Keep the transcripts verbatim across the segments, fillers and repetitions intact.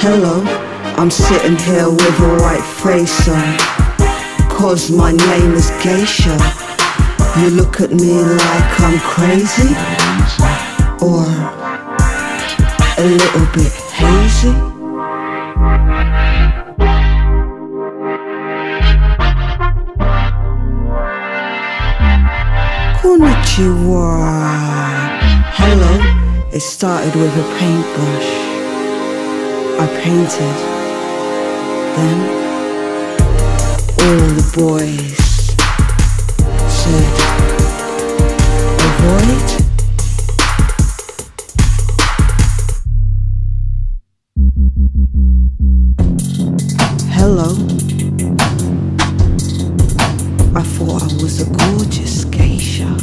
Hello, I'm sitting here with a white face on, cause my name is Geisha. You look at me like I'm crazy, or a little bit hazy. Konnichiwa. Hello, it started with a paintbrush. I painted them. All the boys said avoid. Hello, I thought I was a gorgeous geisha.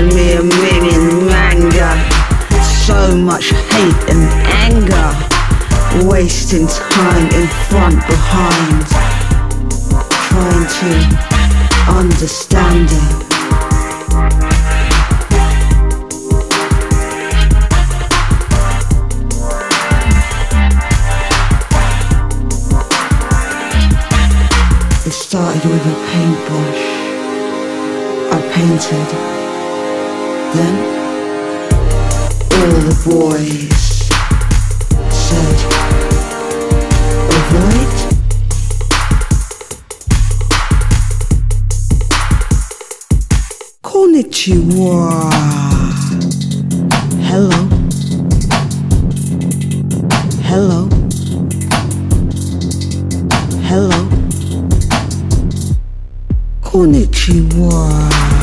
Me a million manga, so much hate and anger, wasting time in front behind, trying to understand it. It started with a paintbrush. I painted them. All the boys said avoid. Konnichiwa. Hello, hello, hello. Konnichiwa.